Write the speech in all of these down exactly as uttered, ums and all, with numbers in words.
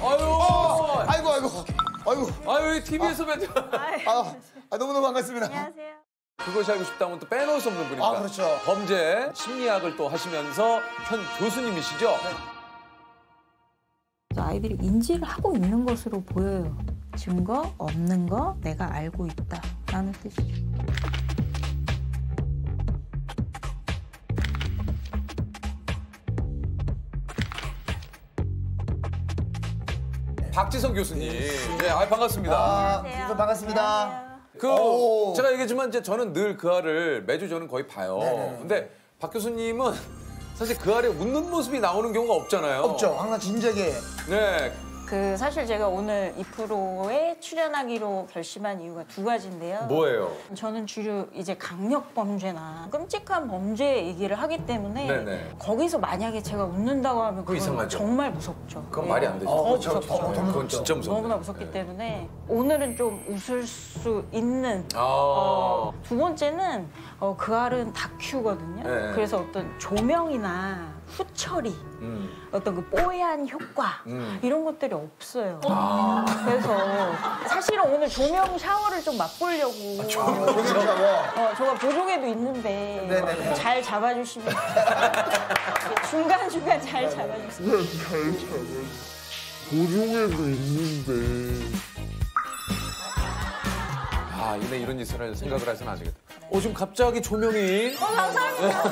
아이고, 아이고, 아이고, 아이고, 아유, 티비에서 뵀죠. 아, 너무너무 반갑습니다. 안녕하세요. 그것이 알고 싶다 하면 또 빼놓을 수 없는 분입니다. 아, 그렇죠. 범죄 심리학을 또 하시면서 현 교수님이시죠. 아이들이 인지를 하고 있는 것으로 보여요. 증거 없는 거 내가 알고 있다라는 뜻이죠. 박지선 교수님, 네, 아, 반갑습니다. 아, 안녕하세요. 반갑습니다. 안녕하세요. 그 오. 제가 얘기했지만 이제 저는 늘 그아를 매주 저는 거의 봐요. 네네. 근데 박 교수님은 사실 그아에 웃는 모습이 나오는 경우가 없잖아요. 없죠. 항상 진지하게. 네. 그 사실 제가 오늘 이 프로에 출연하기로 결심한 이유가 두 가지인데요. 뭐예요? 저는 주로 이제 강력 범죄나 끔찍한 범죄 얘기를 하기 때문에 네네. 거기서 만약에 제가 웃는다고 하면 그건 이상하죠. 정말 무섭죠. 그건 네. 말이 안 되죠. 어, 더 그렇죠. 무섭죠. 어, 그건 진짜 무섭죠. 너무나 무섭기 네. 때문에 오늘은 좀 웃을 수 있는 아 어, 두 번째는 어, 그알은 다큐거든요. 네. 그래서 어떤 조명이나 후처리, 음. 어떤 그 뽀얀 효과 음. 이런 것들이 없어요. 아 그래서 사실은 오늘 조명 샤워를 좀 맛보려고 아, 조명 샤워? 어, 제가 보조개도 있는데 네네네. 잘 잡아주시면 중간중간 잘 잡아주세요. 네, 잘 잡아주세요. 보조개도 있는데 아, 이내 이런 짓을 생각을 해서는 안 되겠다. 네. 어, 지금 갑자기 조명이 어, 감사합니다.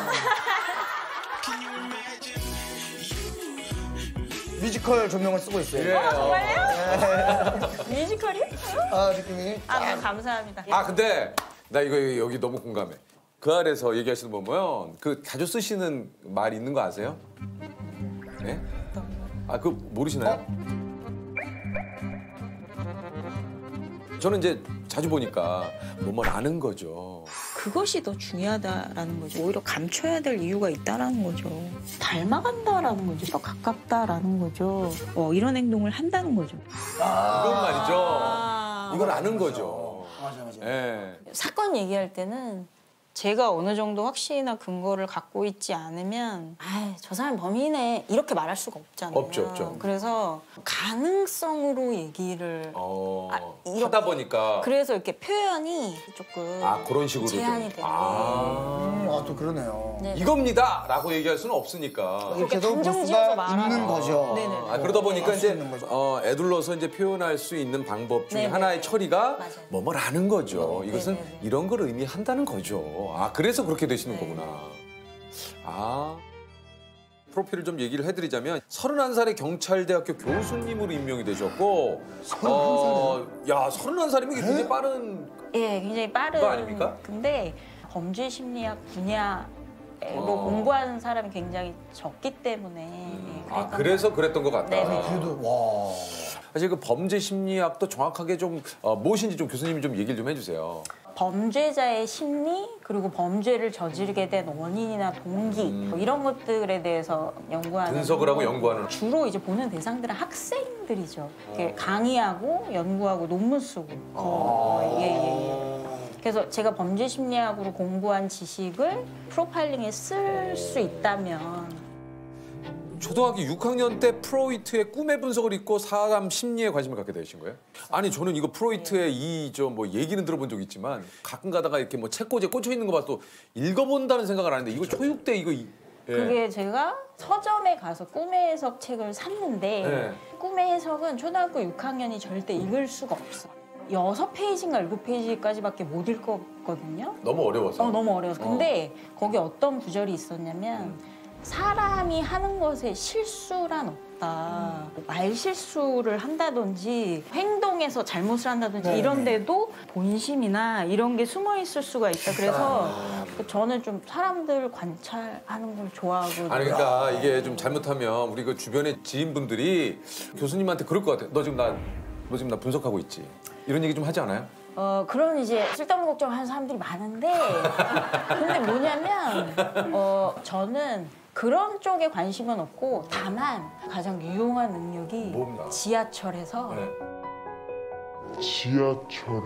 뮤지컬 조명을 쓰고 있어요. 예. 어, 정말요? 예. 뮤지컬이요? 아, 느낌이. 아, 네, 감사합니다. 아, 근데 나 이거 여기 너무 공감해. 그 아래서 얘기하시는 거 보면 그 자주 쓰시는 말 있는 거 아세요? 네? 아, 그거 모르시나요? 어? 저는 이제 자주 보니까 뭐만 아는 거죠. 그것이 더 중요하다라는 거죠. 오히려 감춰야 될 이유가 있다라는 거죠. 닮아간다라는 거죠. 더 가깝다라는 거죠. 어, 이런 행동을 한다는 거죠. 아 그건 말이죠. 아 이걸 아는 거죠. 맞아, 맞아. 예. 사건 얘기할 때는 제가 어느 정도 확신이나 근거를 갖고 있지 않으면 아, 저 사람 범인이네 이렇게 말할 수가 없잖아요. 없죠, 없죠. 그래서 가능성으로 얘기를 어... 아, 이렇게, 하다 보니까 그래서 이렇게 표현이 조금 아 그런 식으로 제한이 되는 아, 또 그러네요. 네네. 이겁니다! 라고 얘기할 수는 없으니까 이렇게 감정지어서 말하는 거죠. 아, 아, 그러다 보니까 네. 이제 어, 애둘러서 이제 표현할 수 있는 방법 중에 네네. 하나의 처리가 뭐뭐라는 거죠. 네네. 이것은 네네. 이런 걸 의미한다는 거죠. 아, 그래서 그렇게 되시는 네네. 거구나. 아. 프로필을 좀 얘기를 해드리자면 서른한 살에 경찰대학교 교수님으로 임명이 되셨고 서른한 살이요? 어, 야, 서른한 살이면 이게 굉장히 빠른 예, 굉장히 빠른 거 아닙니까? 근데 범죄 심리학 분야로 어. 공부하는 사람이 굉장히 적기 때문에 음. 예, 아, 그래서 거. 그랬던 것 같다. 네네. 그래도 와. 사실 그 범죄 심리학도 정확하게 좀 어, 무엇인지 좀 교수님이 좀 얘기를 좀 해주세요. 범죄자의 심리, 그리고 범죄를 저지르게 된 원인이나 동기 음. 뭐 이런 것들에 대해서 연구하는 분석을 하고 연구하는 주로 이제 보는 대상들은 학생들이죠. 어. 강의하고 연구하고 논문 쓰고 어. 어. 예, 예, 예. 그래서 제가 범죄 심리학으로 공부한 지식을 프로파일링에 쓸 수 있다면 초등학교 육 학년 때 프로이트의 꿈의 분석을 읽고 사람 심리에 관심을 갖게 되신 거예요? 아니 저는 이거 프로이트의 이 저 뭐 얘기는 들어본 적 있지만 가끔 가다가 이렇게 뭐 책꽂이에 꽂혀 있는 거 봐서 읽어본다는 생각을 하는데 이거 초육 때 이거 이, 예. 그게 제가 서점에 가서 꿈의 해석 책을 샀는데 예. 꿈의 해석은 초등학교 육 학년이 절대 읽을 수가 없어. 여섯 페이지인가 일곱 페이지까지밖에 못 읽었거든요. 너무 어려워서. 어, 너무 어려워서. 근데 어. 거기 어떤 구절이 있었냐면. 음. 사람이 하는 것에 실수란 없다. 음. 말실수를 한다든지 행동에서 잘못을 한다든지 네, 이런 데도 네. 본심이나 이런 게 숨어 있을 수가 있다. 그래서 아. 저는 좀 사람들 관찰하는 걸 좋아하고 아니 그러니까 이게 좀 잘못하면 우리 그 주변의 지인분들이 교수님한테 그럴 것 같아요. 너 지금 나, 너 지금 나 분석하고 있지? 이런 얘기 좀 하지 않아요? 어 그런 이제 쓸데없는 걱정하는 사람들이 많은데 근데 뭐냐면 어 저는 그런 쪽에 관심은 없고 다만 가장 유용한 능력이 뭔가? 지하철에서 네. 지하철에서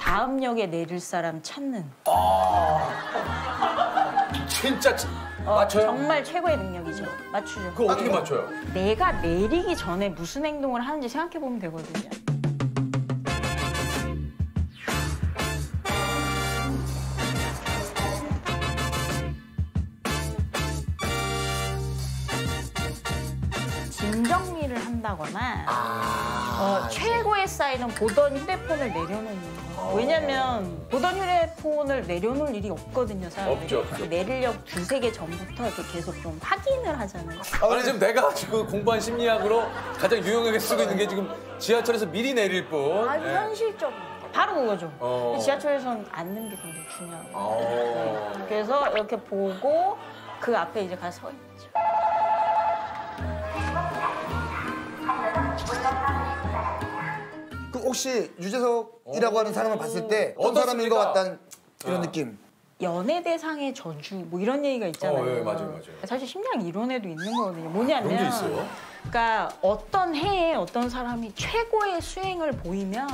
다음 역에 내릴 사람 찾는 아 진짜 어, 맞춰요? 정말 최고의 능력이죠. 맞추죠. 그거 어떻게 맞춰요? 내가 내리기 전에 무슨 행동을 하는지 생각해보면 되거든요. 진정리를 한다거나 아, 어, 최고의 쌓이는 보던 휴대폰을 내려놓는 거. 어. 왜냐면 보던 휴대폰을 내려놓을 일이 없거든요, 사람들이. 없죠, 없죠. 내리려고 두세 개 전부터 이렇게 계속 좀 확인을 하잖아요. 아, 근데 지금 내가 지금 공부한 심리학으로 가장 유용하게 쓰고 있는 게 지금 지하철에서 미리 내릴 뿐. 아주 네. 현실적으로. 바로 그거죠. 어. 지하철에서는 앉는 게 굉장히 중요해요. 어. 그래서 이렇게 보고 그 앞에 이제 가서 서 있죠. 그 혹시 유재석이라고 하는 사람을 봤을 때 어떤 사람인 것 같다는 이런 아. 느낌? 연예대상의 저주 뭐 이런 얘기가 있잖아요. 어, 예, 맞아요, 맞아요. 사실 심리학 이론에도 있는 거거든요. 뭐냐면 아, 있어요? 그러니까 어떤 해에 어떤 사람이 최고의 수행을 보이면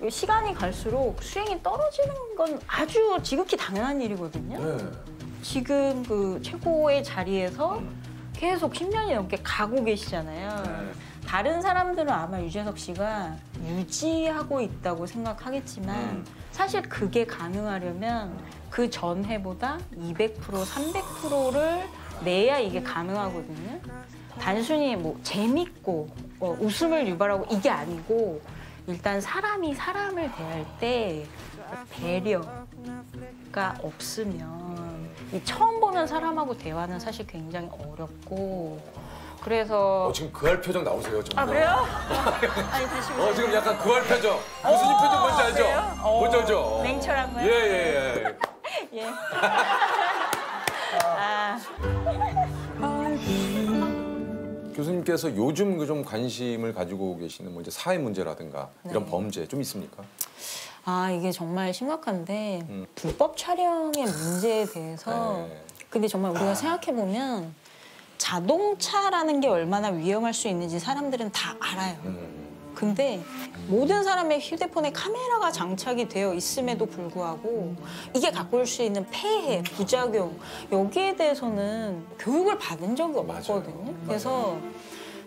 음. 시간이 갈수록 수행이 떨어지는 건 아주 지극히 당연한 일이거든요. 네. 지금 그 최고의 자리에서 음. 계속 십 년이 넘게 가고 계시잖아요. 네. 다른 사람들은 아마 유재석 씨가 유지하고 있다고 생각하겠지만 음. 사실 그게 가능하려면 그 전 해보다 이백 퍼센트, 삼백 퍼센트를 내야 이게 가능하거든요. 단순히 뭐 재밌고 어, 웃음을 유발하고 이게 아니고 일단 사람이 사람을 대할 때 배려가 없으면 이 처음 보는 사람하고 대화는 사실 굉장히 어렵고 그래서 어, 지금 그할 표정 나오세요. 정말. 아 그래요? 아니 다시 보세요. 어, 지금 약간 그할 표정. 무슨 표정 뭔지 알죠? 어, 뭔지 알죠? 냉철한 거예요? 예예예. 예. 예. 예. 아. 교수님께서 요즘 그 좀 관심을 가지고 계시는 뭐 이제 사회 문제라든가 네. 이런 범죄 좀 있습니까? 아 이게 정말 심각한데 음. 불법 촬영의 문제에 대해서 네. 근데 정말 우리가 아. 생각해 보면. 자동차라는 게 얼마나 위험할 수 있는지 사람들은 다 알아요. 근데 모든 사람의 휴대폰에 카메라가 장착이 되어 있음에도 불구하고 이게 갖고 올 수 있는 폐해, 부작용 여기에 대해서는 교육을 받은 적이 없거든요. 그래서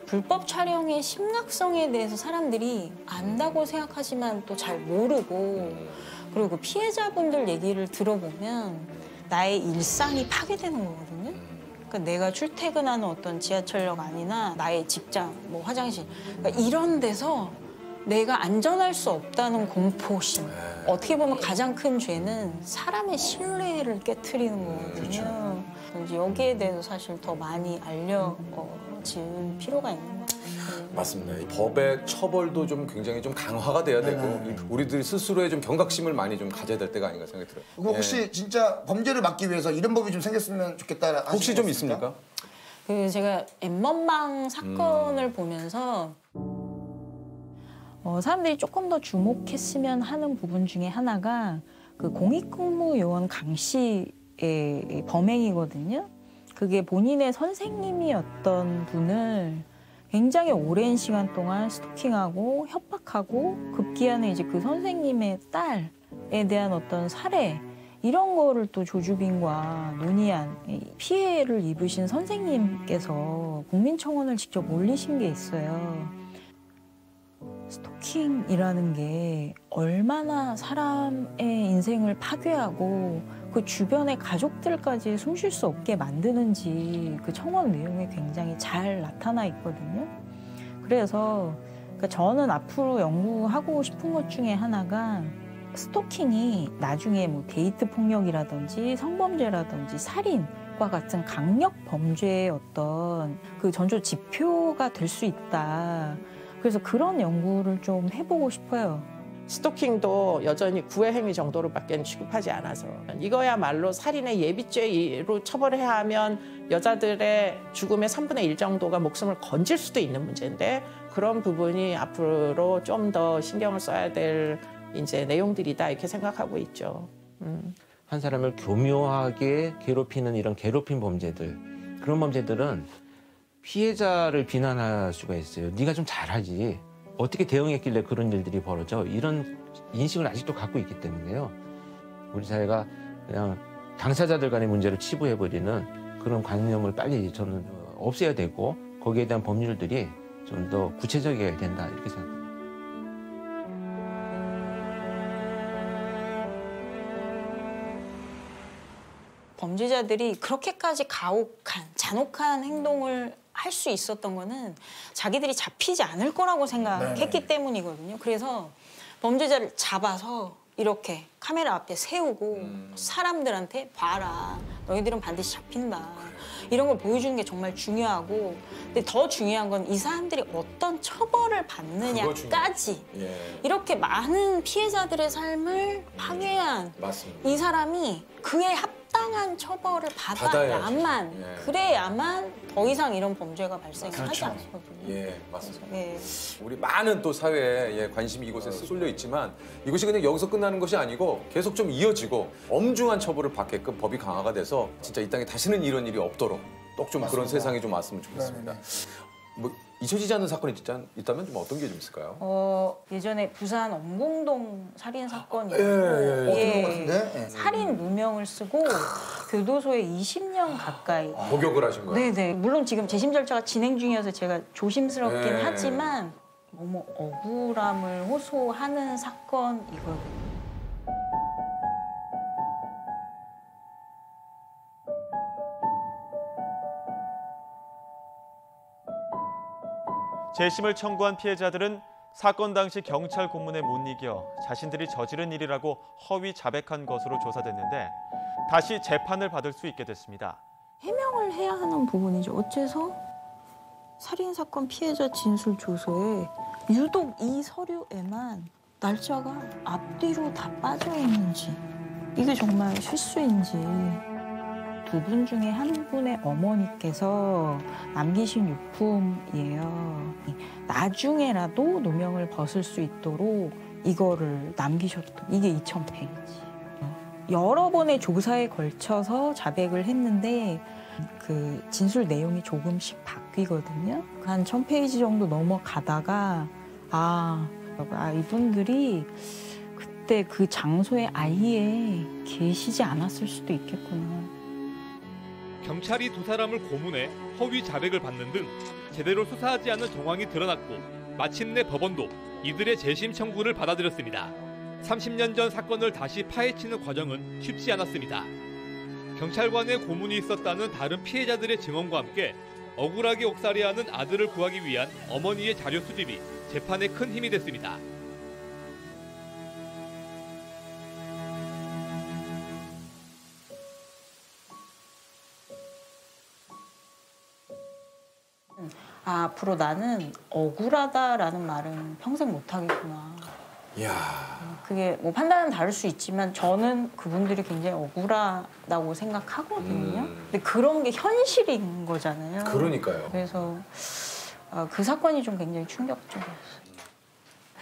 불법 촬영의 심각성에 대해서 사람들이 안다고 생각하지만 또 잘 모르고 그리고 피해자분들 얘기를 들어보면 나의 일상이 파괴되는 거거든요. 그러니까 내가 출퇴근하는 어떤 지하철역 안이나 나의 직장, 뭐 화장실 그러니까 이런 데서 내가 안전할 수 없다는 공포심. 어떻게 보면 가장 큰 죄는 사람의 신뢰를 깨트리는 거거든요. 그렇죠. 여기에 대해서 사실 더 많이 알려진 필요가 있는 것 같아요. 맞습니다. 법의 처벌도 좀 굉장히 좀 강화가 돼야 되고 네. 우리들 스스로의 좀 경각심을 많이 좀 가져야 될 때가 아닌가 생각이 들어요. 그럼 혹시 네. 진짜 범죄를 막기 위해서 이런 법이 좀 생겼으면 좋겠다. 혹시 좀 있습니까? 그 제가 엠번방 사건을 음. 보면서 어, 사람들이 조금 더 주목했으면 하는 부분 중에 하나가 그 공익근무요원 강 씨의 범행이거든요. 그게 본인의 선생님이었던 분을 굉장히 오랜 시간 동안 스토킹하고 협박하고 급기야는 이제 그 선생님의 딸에 대한 어떤 살해 이런 거를 또 조주빈과 논의한 피해를 입으신 선생님께서 국민청원을 직접 올리신 게 있어요. 스토킹이라는 게 얼마나 사람의 인생을 파괴하고 그 주변의 가족들까지 숨 쉴 수 없게 만드는지 그 청원 내용에 굉장히 잘 나타나 있거든요. 그래서 저는 앞으로 연구하고 싶은 것 중에 하나가 스토킹이 나중에 뭐 데이트 폭력이라든지 성범죄라든지 살인 과 같은 강력 범죄의 어떤 그 전조 지표가 될 수 있다. 그래서 그런 연구를 좀 해보고 싶어요. 스토킹도 여전히 구애 행위 정도로밖에 취급하지 않아서 이거야말로 살인의 예비죄로 처벌해야 하면 여자들의 죽음의 삼분의 일 정도가 목숨을 건질 수도 있는 문제인데 그런 부분이 앞으로 좀 더 신경을 써야 될 이제 내용들이다 이렇게 생각하고 있죠. 음. 한 사람을 교묘하게 괴롭히는 이런 괴롭힘 범죄들 그런 범죄들은 피해자를 비난할 수가 있어요. 네가 좀 잘하지. 어떻게 대응했길래 그런 일들이 벌어져? 이런 인식을 아직도 갖고 있기 때문에요. 우리 사회가 그냥 당사자들 간의 문제로 치부해버리는 그런 관념을 빨리 저는 없애야 되고 거기에 대한 법률들이 좀 더 구체적이어야 된다 이렇게 생각합니다. 범죄자들이 그렇게까지 가혹한, 잔혹한 행동을 할 수 있었던 거는 자기들이 잡히지 않을 거라고 생각했기 네네. 때문이거든요. 그래서 범죄자를 잡아서 이렇게 카메라 앞에 세우고 음. 사람들한테 봐라, 너희들은 반드시 잡힌다. 이런 걸 보여주는 게 정말 중요하고 근데 더 중요한 건 이 사람들이 어떤 처벌을 받느냐까지 예. 이렇게 많은 피해자들의 삶을 파괴한 맞습니다. 이 사람이 그에 합당한 처벌을 받아야만 예. 그래야만 더 이상 이런 범죄가 발생하지 그렇죠. 않거든요. 예, 맞습니다. 예. 우리 많은 또 사회에 관심이 이곳에 쏠려 있지만 이것이 그냥 여기서 끝나는 것이 아니고 계속 좀 이어지고 엄중한 처벌을 받게끔 법이 강화가 돼서 진짜 이 땅에 다시는 이런 일이 없도록 꼭 좀 그런 세상이 좀 왔으면 좋겠습니다. 뭐 잊혀지지 않는 사건이 있다면 좀 어떤 게 좀 있을까요? 어 예전에 부산 엄공동 살인 사건이 예, 예, 예. 예. 살인 누명을 쓰고 교도소에 이십 년 가까이 복역을 하신 거예요? 네네. 물론 지금 재심 절차가 진행 중이어서 제가 조심스럽긴 예. 하지만 너무 억울함을 호소하는 사건이거든요. 재심을 청구한 피해자들은 사건 당시 경찰 고문에 못 이겨 자신들이 저지른 일이라고 허위 자백한 것으로 조사됐는데 다시 재판을 받을 수 있게 됐습니다. 해명을 해야 하는 부분이죠. 어째서 살인사건 피해자 진술 조서에 유독 이 서류에만 날짜가 앞뒤로 다 빠져 있는지 이게 정말 실수인지 두 분 중에 한 분의 어머니께서 남기신 유품이에요. 나중에라도 누명을 벗을 수 있도록 이거를 남기셨던 이게 이천 페이지. 여러 번의 조사에 걸쳐서 자백을 했는데 그 진술 내용이 조금씩 바뀌거든요. 한 천 페이지 정도 넘어가다가 아, 아 이분들이 그때 그 장소에 아예 계시지 않았을 수도 있겠구나. 경찰이 두 사람을 고문해 허위 자백을 받는 등 제대로 수사하지 않은 정황이 드러났고 마침내 법원도 이들의 재심 청구를 받아들였습니다. 삼십 년 전 사건을 다시 파헤치는 과정은 쉽지 않았습니다. 경찰관의 고문이 있었다는 다른 피해자들의 증언과 함께 억울하게 옥살이하는 아들을 구하기 위한 어머니의 자료 수집이 재판에 큰 힘이 됐습니다. 아, 앞으로 나는 억울하다라는 말은 평생 못하겠구나. 이야. 그게 뭐 판단은 다를 수 있지만 저는 그분들이 굉장히 억울하다고 생각하거든요. 음. 근데 그런 게 현실인 거잖아요. 그러니까요. 그래서 아, 그 사건이 좀 굉장히 충격적이었어요.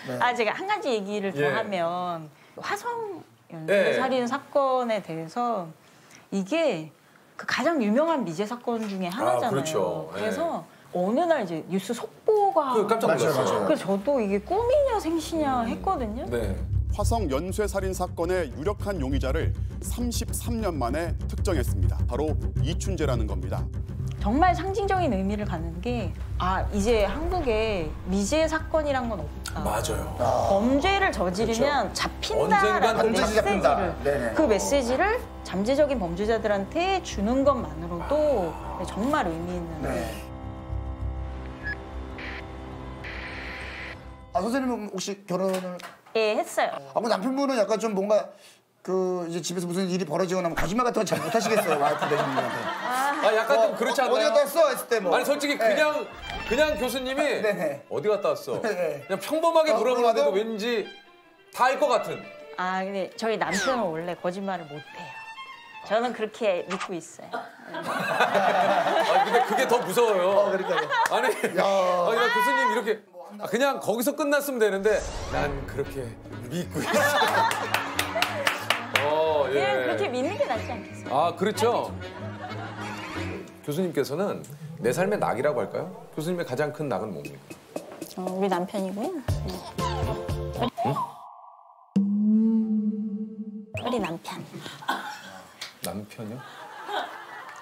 네. 아, 제가 한 가지 얘기를 더 예. 하면 화성 연쇄 살인 예. 사건에 대해서 이게 그 가장 유명한 미제 사건 중에 하나잖아요. 아, 그렇죠. 그래서 예. 어느 날 이제 뉴스 속보가 깜짝 놀랐어요. 그래서 저도 이게 꿈이냐 생시냐 음. 했거든요. 네. 화성 연쇄살인 사건의 유력한 용의자를 삼십삼 년 만에 특정했습니다. 바로 이춘재라는 겁니다. 정말 상징적인 의미를 갖는 게 아 이제 한국에 미제 사건이란 건 없다. 맞아요. 아. 범죄를 저지르면 그렇죠. 잡힌다라는 메시지를 네네. 그 메시지를 잠재적인 범죄자들한테 주는 것만으로도 아. 정말 의미 있는. 네. 아 선생님은 혹시 결혼을? 예, 했어요. 아, 뭐 남편분은 약간 좀 뭔가 그 이제 집에서 무슨 일이 벌어지거나 뭐 거짓말 같은 건 잘 못하시겠어요. 와이프 되시는분한테. 아 약간 어, 좀 그렇지 않나요? 어디 갔다 왔어? 했을 때 뭐. 아니 솔직히 그냥 네. 그냥 교수님이 아, 어디 갔다 왔어? 네. 그냥 평범하게 어, 물어보는데도 왠지 다 알 것 같은. 아 근데 저희 남편은 원래 거짓말을 못해요. 저는 그렇게 믿고 있어요. 아 근데 그게 더 무서워요. 어, 그러니까요. 아니, 아니 교수님 이렇게. 아, 그냥 거기서 끝났으면 되는데 난 그렇게 믿고 있어. 어, 예. 그냥 그렇게 믿는 게 낫지 않겠어요? 아, 그렇죠. 교수님께서는 내 삶의 낙이라고 할까요? 교수님의 가장 큰 낙은 뭡니까? 어, 우리 남편이고요. 응? 우리 남편. 남편이요?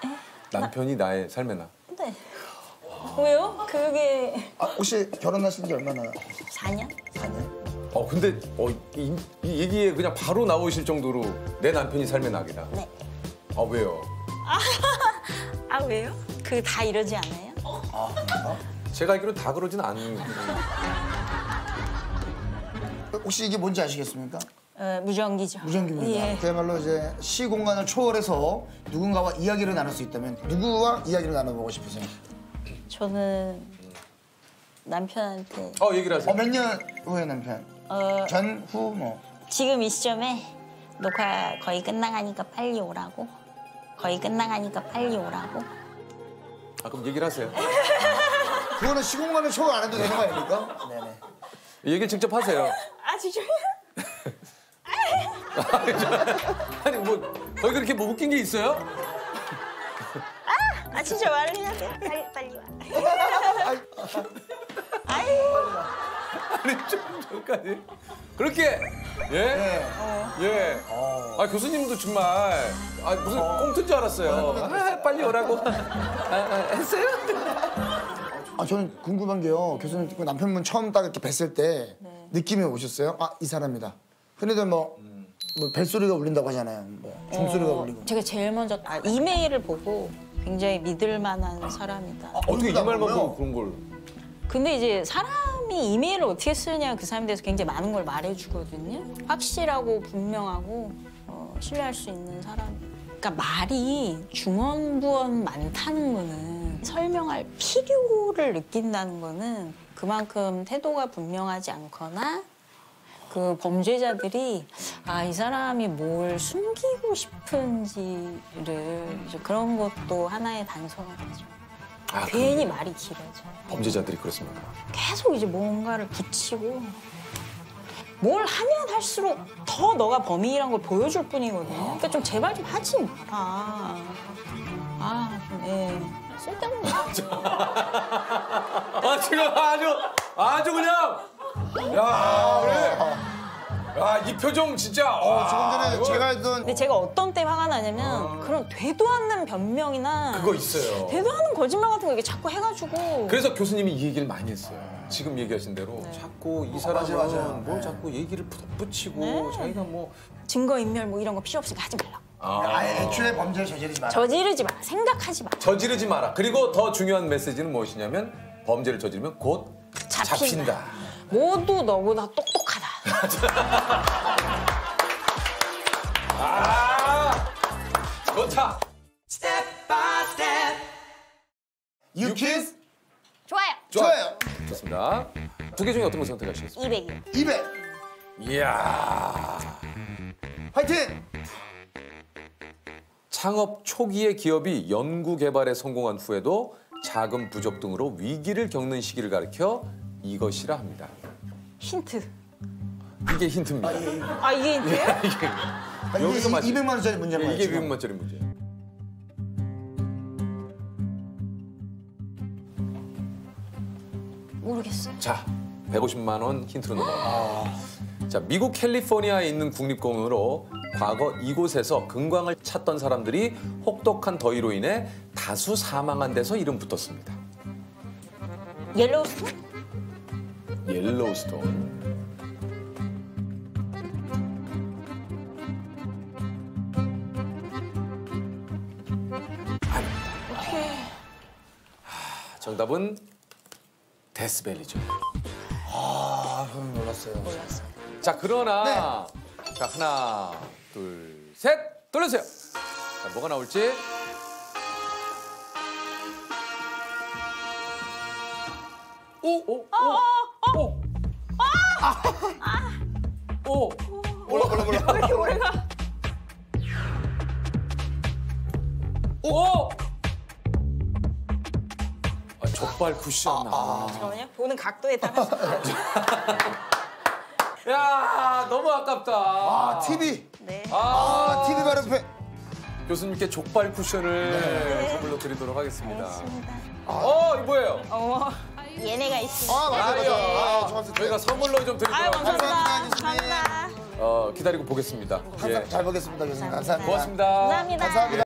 네? 남편이 나... 나의 삶의 나. 네. 아... 왜요? 그게... 아, 혹시 결혼하신 지 얼마나? 사 년? 사 년? 어, 근데 어, 이, 이 얘기에 그냥 바로 나오실 정도로 내 남편이 삶의 낙이다. 네. 아, 왜요? 아, 아 왜요? 그 다 이러지 않아요? 아, 그런가? 제가 알기로 다 그러진 않는 거예요. 혹시 이게 뭔지 아시겠습니까? 어, 무전기죠. 무전기입니다. 예. 그야말로 이제 시 공간을 초월해서 누군가와 이야기를 나눌 수 있다면 누구와 이야기를 나눠보고 싶으세요? 저는 남편한테. 어, 얘기를 하세요. 어, 몇 년 후에 남편? 어, 전, 후, 뭐. 지금 이 시점에 녹화 거의 끝나가니까 빨리 오라고. 거의 끝나가니까 빨리 오라고. 아, 그럼 얘기를 하세요. 그거는 시공간을 초월 안 해도 되는 거 아닙니까? 네네. 얘기를 직접 하세요. 아, 직접요? 아니, 뭐, 거기 그렇게 뭐 웃긴 게 있어요? 아, 아 진짜 말을 해야 돼. 빨리, 빨리 와. 아유. 아니, 좀 전까지 그렇게 예? 네. 예. 어. 아, 교수님도 정말 아, 무슨 어. 꽁트인 줄 알았어요. 어, 아, 빨리 오라고. 아, 아, 했어요? 아, 저는 궁금한 게요. 교수님 남편분 처음 딱 이렇게 뵀을 때 네. 느낌이 오셨어요? 아, 이 사람이다. 흔히들 뭐, 뭐 벨소리가 울린다고 하잖아요. 뭐 종소리가 어, 울리고. 제가 제일 먼저 아, 이메일을 보고 굉장히 믿을 만한 사람이다. 아, 어떻게 이 말만 보고 그런 걸. 근데 이제 사람이 이메일을 어떻게 쓰냐 그 사람에 대해서 굉장히 많은 걸 말해주거든요. 확실하고 분명하고 어, 신뢰할 수 있는 사람. 그러니까 말이 중언부언 많다는 거는 설명할 필요를 느낀다는 거는 그만큼 태도가 분명하지 않거나 그 범죄자들이 아, 이 사람이 뭘 숨기고 싶은지를 이제 그런 것도 하나의 단서가 되죠. 아, 괜히 그럼... 말이 길어져. 범죄자들이 그렇습니까? 계속 이제 뭔가를 붙이고 뭘 하면 할수록 더 너가 범인이란 걸 보여줄 뿐이거든요. 아... 그러니까 좀 제발 좀 하지 마라. 아, 네. 쓸데없는 거. 아, 지금 아주, 아주 그냥. 야, 그래. 야, 이 표정 진짜. 어, 조금 전에 이거... 제가 했던. 근데 제가 어떤 때 화가 나냐면 아... 그런 되도 않는 변명이나 그거 있어요. 되도 않는 거짓말 같은 거 이게 자꾸 해가지고. 그래서 교수님이 이 얘기를 많이 했어요. 아... 지금 얘기하신 대로 네. 자꾸 이 사람은 어, 맞아, 맞아. 뭘 네. 자꾸 얘기를 덧붙이고 네. 자기가 뭐 증거인멸 뭐 이런 거 필요 없으니까 하지 말라고. 아, 아예 애초에 범죄를 저지르지 마라. 저지르지 마라. 생각하지 마라. 저지르지 마라. 그리고 더 중요한 메시지는 무엇이냐면 범죄를 저지르면 곧 잡힌다. 잡힌다. 모두 너보다 똑똑하다. 아, 좋다. 스텝 바이 스텝. 유퀴즈? 좋아요. 좋아요. 좋습니다. 두 개 중에 어떤 거 선택하시겠어요? 이백이요. 이백. 이야. 화이팅! 창업 초기의 기업이 연구 개발에 성공한 후에도 자금 부족 등으로 위기를 겪는 시기를 가리켜 이것이라 합니다. 힌트. 이게 힌트입니다. 아, 예, 예. 아 이게 힌트예요? 예, 이게. 여기서 이게 맞지? 이백만 원짜리 문제만 맞죠? 이게 이백만 원짜리 문제. 모르겠어요. 자, 백오십만 원 힌트로 넘어갑니다. 아... 자, 미국 캘리포니아에 있는 국립공원으로 과거 이곳에서 금광을 찾던 사람들이 혹독한 더위로 인해 다수 사망한 데서 이름 붙었습니다. 옐로우스톤? 옐로우스톤. 정답은 데스밸리죠. 아, 저는 몰랐어요. 몰랐어요. 자, 그러나 네. 자, 하나, 둘, 셋, 돌려주세요. 자, 뭐가 나올지. 오, 오, 아, 오, 오, 오, 아, 오, 오, 몰라, 몰라, 몰라. 왜 이렇게 오래 가? 오. 오. 족발 쿠션 나. 아, 아. 잠깐만요. 보는 각도에 따라서. 야, 너무 아깝다. 아, 티비. 네. 아, 아 티비 바로 옆에. 교수님께 족발 쿠션을 네. 선물로 드리도록 하겠습니다. 알겠습니다. 아. 어, 이거 뭐예요? 어, 얘네가 있습니다. 아, 맞아요. 맞아. 아, 저한테 저희가 선물로 좀 드리도록 하겠습니다. 감사합니다. 감사합니다. 어, 기다리고 보겠습니다. 항상 예. 잘 보겠습니다, 교수님. 감사합니다. 고맙습니다. 감사합니다. 감사합니다.